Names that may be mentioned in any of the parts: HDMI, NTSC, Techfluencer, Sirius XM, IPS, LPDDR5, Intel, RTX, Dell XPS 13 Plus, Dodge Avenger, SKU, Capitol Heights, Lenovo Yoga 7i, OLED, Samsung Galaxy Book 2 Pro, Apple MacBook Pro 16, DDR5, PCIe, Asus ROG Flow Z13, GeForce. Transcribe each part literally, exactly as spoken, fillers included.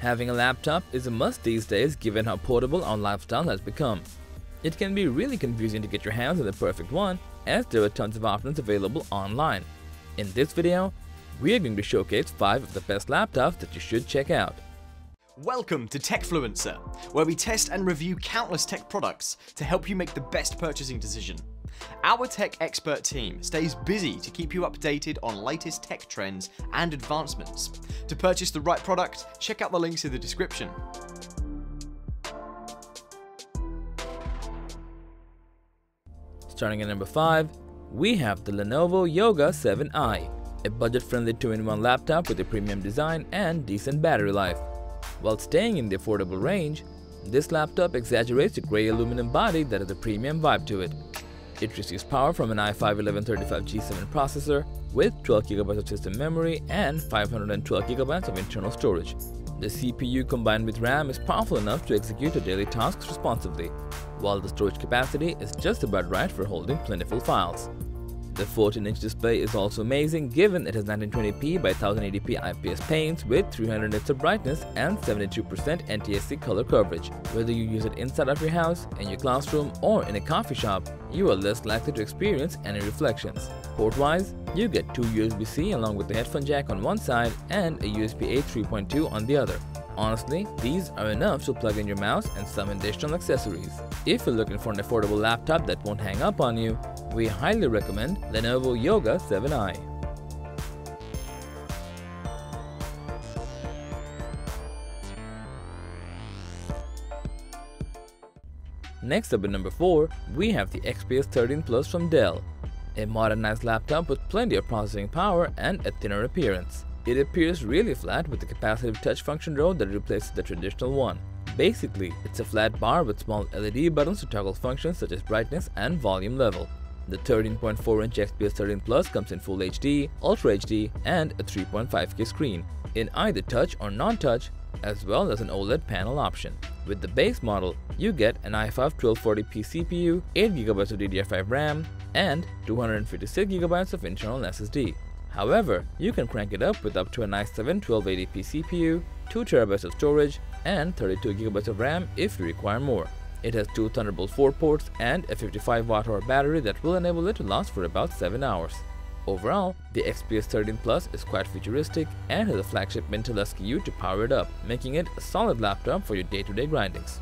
Having a laptop is a must these days given how portable our lifestyle has become. It can be really confusing to get your hands on the perfect one, as there are tons of options available online. In this video, we are going to showcase five of the best laptops that you should check out. Welcome to Techfluencer, where we test and review countless tech products to help you make the best purchasing decision. Our tech expert team stays busy to keep you updated on latest tech trends and advancements. To purchase the right product, check out the links in the description. Starting at number five, we have the Lenovo Yoga seven i, a budget-friendly two in one laptop with a premium design and decent battery life. While staying in the affordable range, this laptop exaggerates the grey aluminum body that has a premium vibe to it. It receives power from an i five eleven thirty-five G seven processor with twelve gigabytes of system memory and five hundred twelve gigabytes of internal storage. The C P U combined with RAM is powerful enough to execute your daily tasks responsibly, while the storage capacity is just about right for holding plentiful files. The fourteen inch display is also amazing given it has nineteen twenty p by ten eighty p I P S panes with three hundred nits of brightness and seventy-two percent N T S C color coverage. Whether you use it inside of your house, in your classroom, or in a coffee shop, you are less likely to experience any reflections. Port-wise, you get two U S B C along with the headphone jack on one side and a U S B A three point two on the other. Honestly, these are enough to plug in your mouse and some additional accessories. If you're looking for an affordable laptop that won't hang up on you, we highly recommend Lenovo Yoga seven i. Next up at number four, we have the X P S thirteen plus from Dell, a modernized laptop with plenty of processing power and a thinner appearance. It appears really flat with a capacitive touch function row that replaces the traditional one. Basically, it's a flat bar with small L E D buttons to toggle functions such as brightness and volume level. The thirteen point four inch X P S thirteen plus comes in Full H D, Ultra H D, and a three point five K screen, in either touch or non-touch, as well as an OLED panel option. With the base model, you get an i five twelve forty p C P U, eight gigabytes of D D R five RAM, and two hundred fifty-six gigabytes of internal S S D. However, you can crank it up with up to an i seven twelve eighty p C P U, two terabytes of storage, and thirty-two gigabytes of RAM if you require more. It has two Thunderbolt four ports and a fifty-five watt hour battery that will enable it to last for about seven hours. Overall, the X P S thirteen plus is quite futuristic and has a flagship Intel S K U to power it up, making it a solid laptop for your day-to-day grindings.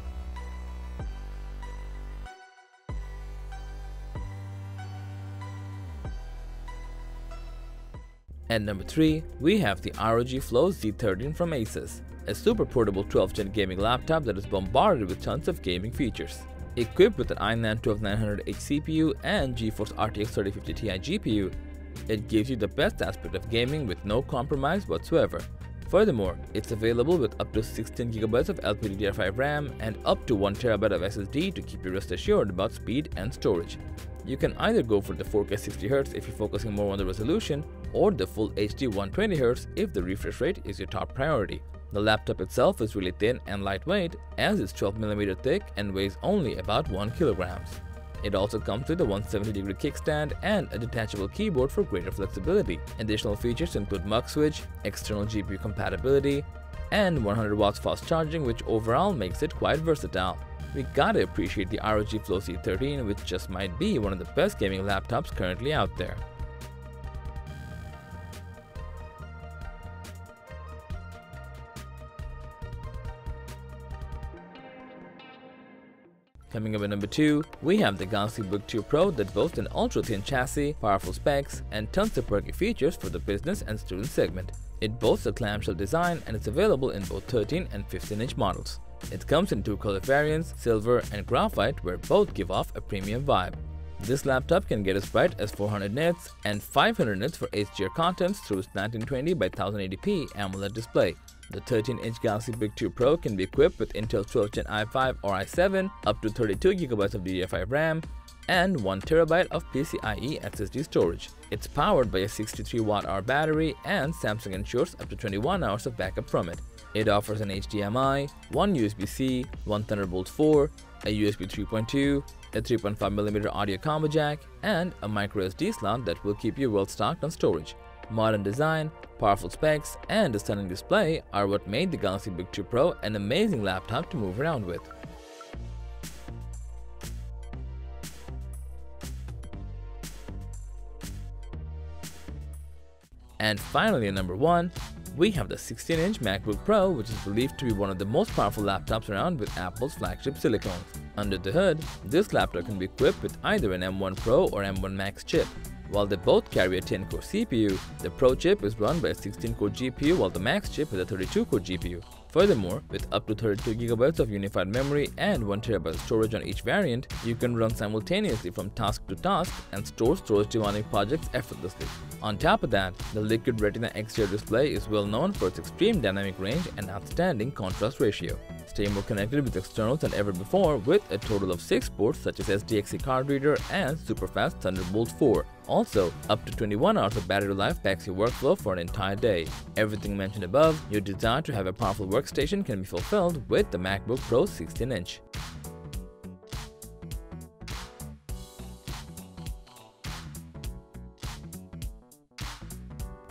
At number three, we have the R O G Flow Z thirteen from Asus, a super portable twelfth gen gaming laptop that is bombarded with tons of gaming features. Equipped with an i nine twelve nine hundred H C P U and GeForce R T X thirty fifty T I G P U, it gives you the best aspect of gaming with no compromise whatsoever. Furthermore, it's available with up to sixteen gigabytes of L P D D R five RAM and up to one terabyte of S S D to keep you rest assured about speed and storage. You can either go for the four K sixty hertz if you're focusing more on the resolution, or the Full H D one twenty hertz if the refresh rate is your top priority. The laptop itself is really thin and lightweight, as it's twelve millimeters thick and weighs only about one kilogram. It also comes with a one hundred seventy degree kickstand and a detachable keyboard for greater flexibility. Additional features include mux switch, external G P U compatibility, and one hundred watts fast charging, which overall makes it quite versatile. We gotta appreciate the R O G Flow Z thirteen, which just might be one of the best gaming laptops currently out there. Coming up at number two, we have the Galaxy Book two Pro that boasts an ultra-thin chassis, powerful specs, and tons of perky features for the business and student segment. It boasts a clamshell design and is available in both thirteen and fifteen inch models. It comes in two color variants, silver and graphite, where both give off a premium vibe. This laptop can get as bright as four hundred nits and five hundred nits for H D R contents through its nineteen twenty by ten eighty p AMOLED display. The thirteen inch Galaxy Book two Pro can be equipped with Intel twelfth gen i five or i seven, up to thirty-two gigabytes of D D R five RAM, and one terabyte of PCIe S S D storage. It's powered by a sixty-three watt hour battery, and Samsung ensures up to twenty-one hours of backup from it. It offers an H D M I, one U S B C, one Thunderbolt four, a U S B three point two, a three point five millimeter audio combo jack, and a micro S D slot that will keep you well stocked on storage. Modern design, powerful specs, and a stunning display are what made the Galaxy Book two Pro an amazing laptop to move around with. And finally, at number one, we have the sixteen inch MacBook Pro, which is believed to be one of the most powerful laptops around with Apple's flagship silicon. Under the hood, this laptop can be equipped with either an M one Pro or M one Max chip. While they both carry a ten core C P U, the Pro chip is run by a sixteen core G P U while the Max chip is a thirty-two core G P U. Furthermore, with up to thirty-two gigabytes of unified memory and one terabyte storage on each variant, you can run simultaneously from task to task and store storage-demanding projects effortlessly. On top of that, the Liquid Retina X T R display is well known for its extreme dynamic range and outstanding contrast ratio. Stay more connected with externals than ever before with a total of six ports such as S D X C card reader and superfast Thunderbolt four. Also, up to twenty-one hours of battery life backs your workflow for an entire day. Everything mentioned above, your desire to have a powerful workstation can be fulfilled with the MacBook Pro sixteen inch.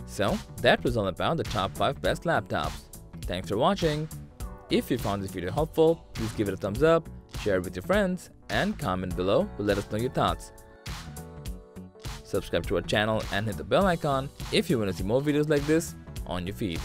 So, that was all about the top five best laptops. Thanks for watching. If you found this video helpful, please give it a thumbs up, share it with your friends, and comment below to let us know your thoughts. Subscribe to our channel and hit the bell icon if you want to see more videos like this on your feed.